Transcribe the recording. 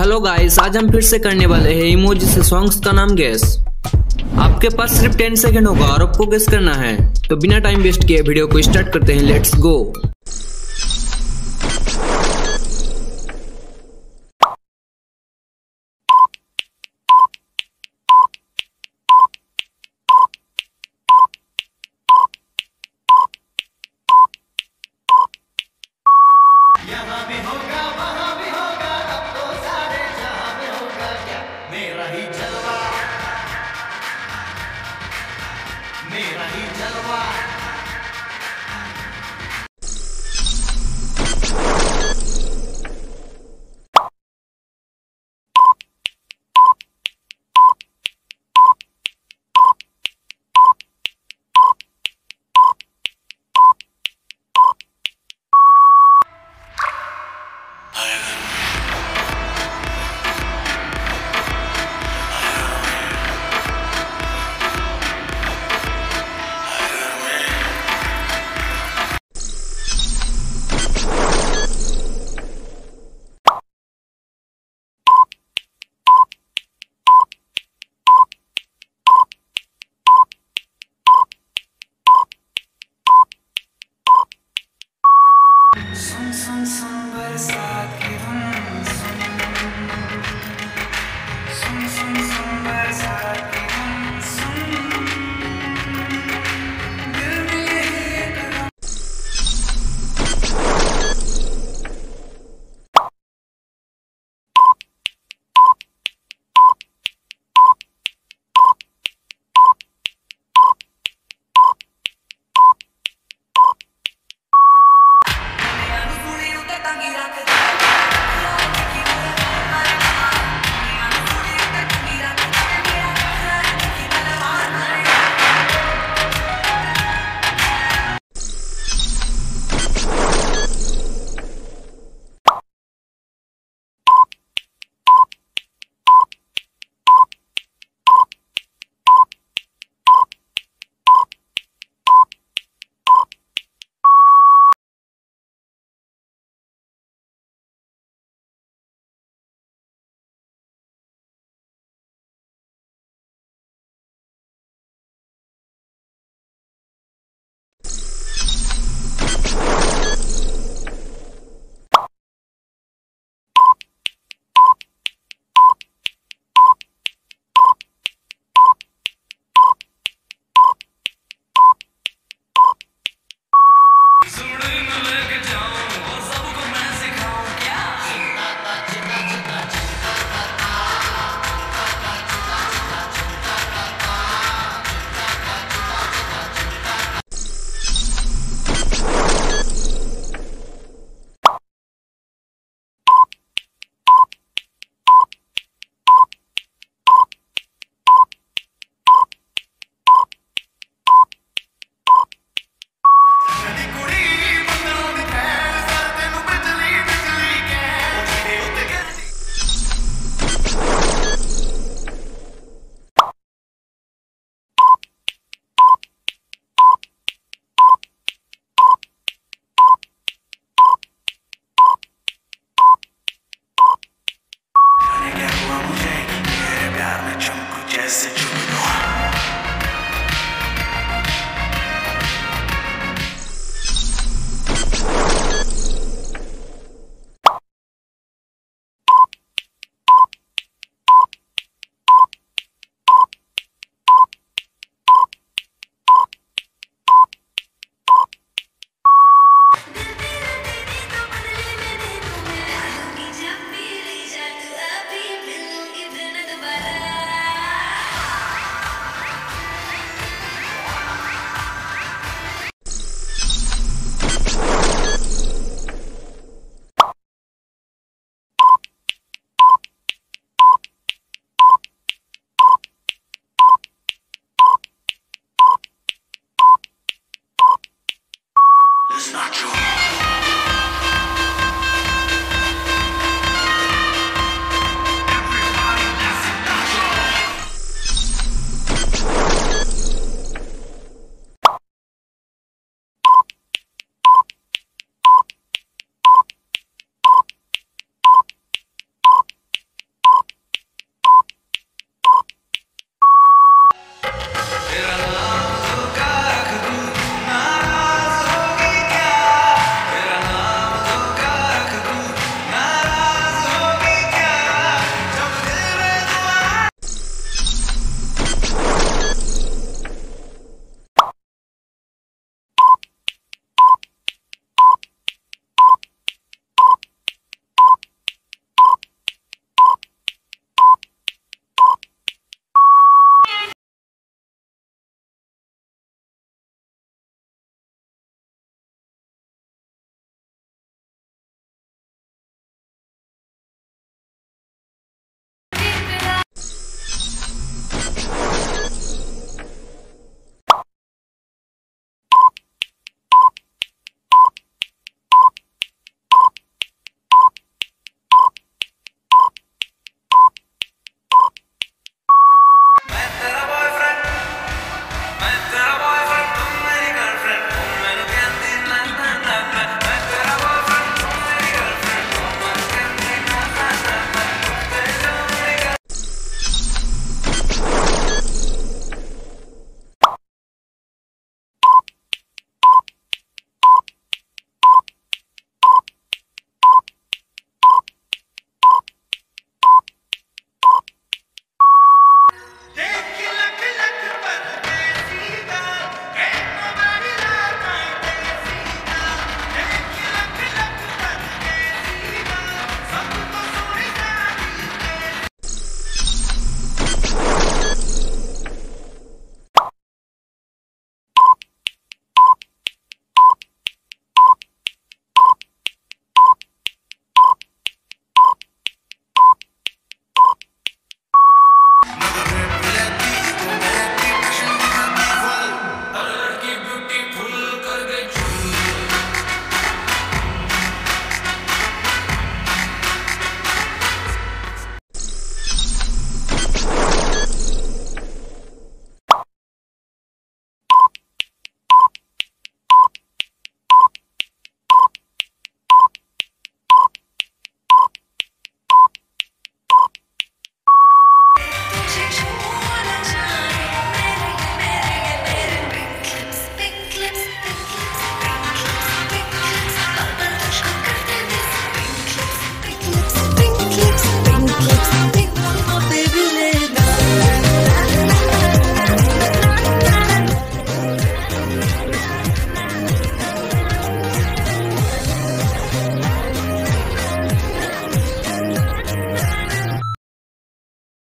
Hello guys, आज हम फिर से करने वाले हैं इमोजी से सॉन्ग्स का नाम गेस। आपके पास सिर्फ 10 सेकंड होगा और आपको गेस करना है, तो बिना टाइम वेस्ट किए वीडियो को स्टार्ट करते हैं। Let's go. सुन सुन सुन बरसात की धुन, सुन सुन सुन बरसात की धुन, सुन दिल में not true.